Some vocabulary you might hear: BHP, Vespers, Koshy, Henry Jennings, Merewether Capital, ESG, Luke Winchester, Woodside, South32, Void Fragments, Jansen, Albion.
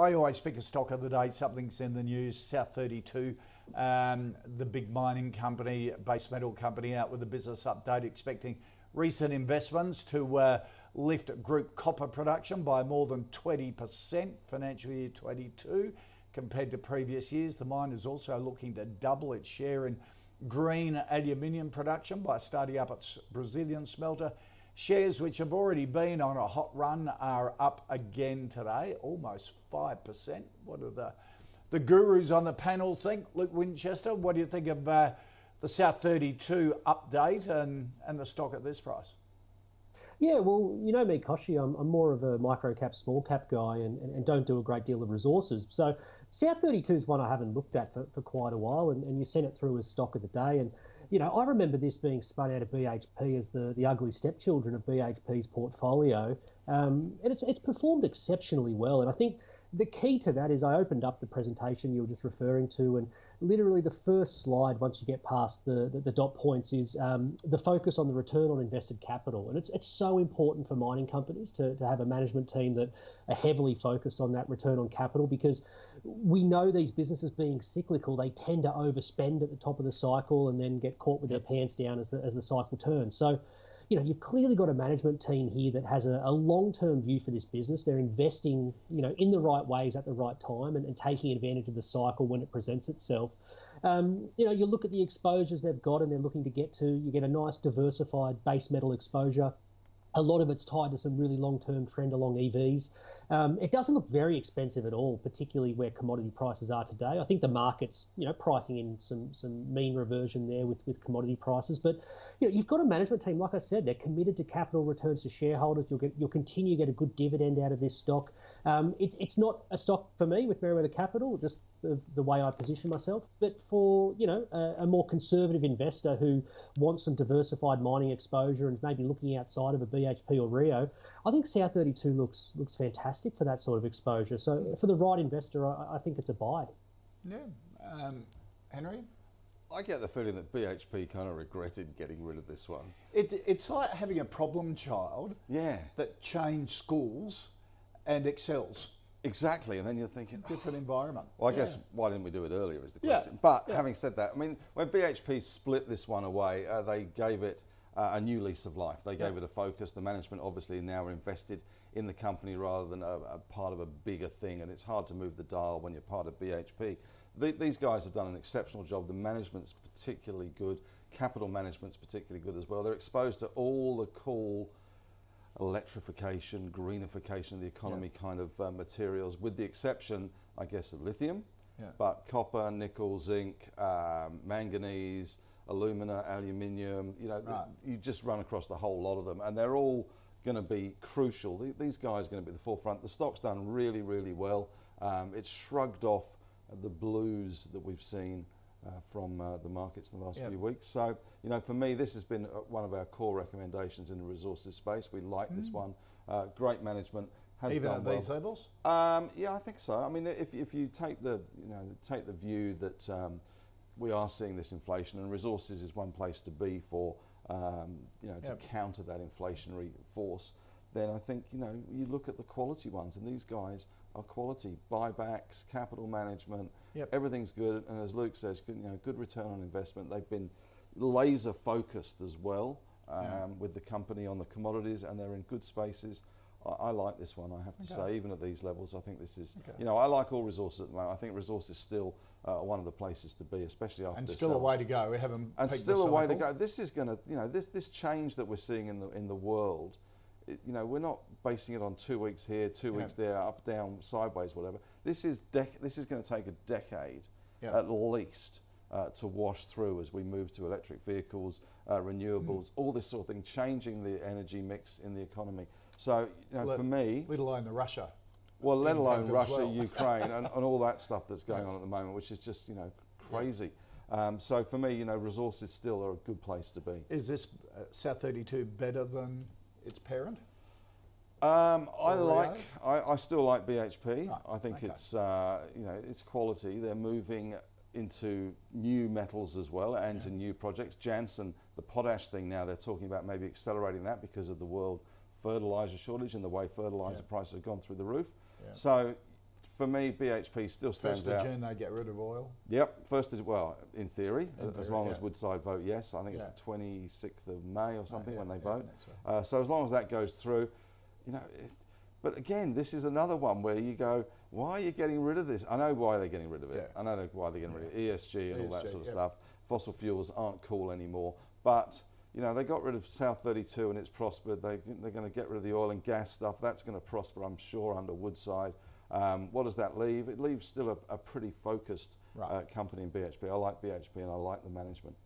I always pick a stock of the day, something's in the news. South32, the big mining company, base metal company, out with a business update, expecting recent investments to lift group copper production by more than 20% financial year 22 compared to previous years. The mine is also looking to double its share in green aluminium production by starting up its Brazilian smelter. Shares which have already been on a hot run are up again today, almost 5%. What do the gurus on the panel think? Luke Winchester, what do you think of the South32 update and the stock at this price? Yeah, well, you know me, Koshy, I'm more of a micro-cap, small-cap guy and don't do a great deal of resources. So South32 is one I haven't looked at for quite a while, and you sent it through as stock of the day. And, you know, I remember this being spun out of BHP as the ugly stepchildren of BHP's portfolio. And it's performed exceptionally well. And I think the key to that is I opened up the presentation you were just referring to, and literally the first slide, once you get past the dot points, is the focus on the return on invested capital. And it's so important for mining companies to have a management team that are heavily focused on that return on capital, because we know these businesses being cyclical, they tend to overspend at the top of the cycle and then get caught with their pants down as the cycle turns. So, you know, you've clearly got a management team here that has a long-term view for this business. They're investing, you know, in the right ways at the right time and taking advantage of the cycle when it presents itself. You know, you look at the exposures they've got and they're looking to get to. You get a nice diversified base metal exposure. A lot of it's tied to some really long-term trend along EVs. It doesn't look very expensive at all, particularly where commodity prices are today. I think the market's, you know, pricing in some mean reversion there with commodity prices. But, you know, you've got a management team, like I said, they're committed to capital returns to shareholders. You'll continue to get a good dividend out of this stock. It's not a stock for me with Merewether Capital, just the way I position myself, but for, you know, a more conservative investor who wants some diversified mining exposure and maybe looking outside of a BHP or Rio, I think South32 looks fantastic for that sort of exposure. So for the right investor, I think it's a buy. Yeah. Henry? I get the feeling that BHP kind of regretted getting rid of this one. It's like having a problem child, yeah, that changed schools and excels. Exactly, and then you're thinking... Different environment. Well, I guess, why didn't we do it earlier is the question. But having said that, I mean, when BHP split this one away, they gave it a new lease of life. They gave it a focus. The management obviously now are invested in the company rather than a part of a bigger thing, and it's hard to move the dial when you're part of BHP. These guys have done an exceptional job. The management's particularly good. Capital management's particularly good as well. They're exposed to all the cool... electrification, greenification of the economy kind of materials, with the exception, I guess, of lithium. Yeah. But copper, nickel, zinc, manganese, alumina, aluminium, you know, you just run across the whole lot of them. And they're all going to be crucial. These guys are going to be at the forefront. The stock's done really, really well. It's shrugged off the blues that we've seen from the markets in the last few weeks. So, you know, for me, this has been one of our core recommendations in the resources space. We like this one. Great management. Has even done at these levels? Yeah, I think so. I mean, if you take the, you know, take the view that we are seeing this inflation, and resources is one place to be for, you know, to counter that inflationary force, then I think, you know, you look at the quality ones, and these guys are quality. Buybacks, capital management, everything's good. And as Luke says, good, you know, good return on investment. They've been laser focused as well with the company on the commodities, and they're in good spaces. I like this one, I have to say, even at these levels. I think this is, you know, I like all resources at the moment. I think resources still one of the places to be, especially after this. And still a way to go. We haven't and still a way to go. This is going to, you know, this change that we're seeing in the world, you know, we're not basing it on 2 weeks here, 2 weeks there, up, down, sideways, whatever. This is going to take a decade at least to wash through as we move to electric vehicles, renewables, all this sort of thing, changing the energy mix in the economy. So, you know, for me... Let alone the Russia. Well, let alone Russia, Ukraine, and all that stuff that's going on at the moment, which is just, you know, crazy. So for me, you know, resources still are a good place to be. Is this South32 better than its parent? I still like BHP. I think it's you know, it's quality. They're moving into new metals as well, and to new projects. Jansen, the potash thing now, they're talking about maybe accelerating that because of the world fertilizer shortage and the way fertilizer prices have gone through the roof. So for me, BHP still stands out. First of June, they get rid of oil. Yep, well, in theory, as long as Woodside vote yes. I think it's the 26th of May or something when they vote. So as long as that goes through, you know. But again, this is another one where you go, why are you getting rid of this? I know why they're getting rid of it. I know why they're getting rid of it. ESG and all that sort of stuff. Fossil fuels aren't cool anymore. But you know, they got rid of South32 and it's prospered. They're going to get rid of the oil and gas stuff. That's going to prosper, I'm sure, under Woodside. What does that leave? It leaves still a pretty focused company in BHP. I like BHP and I like the management.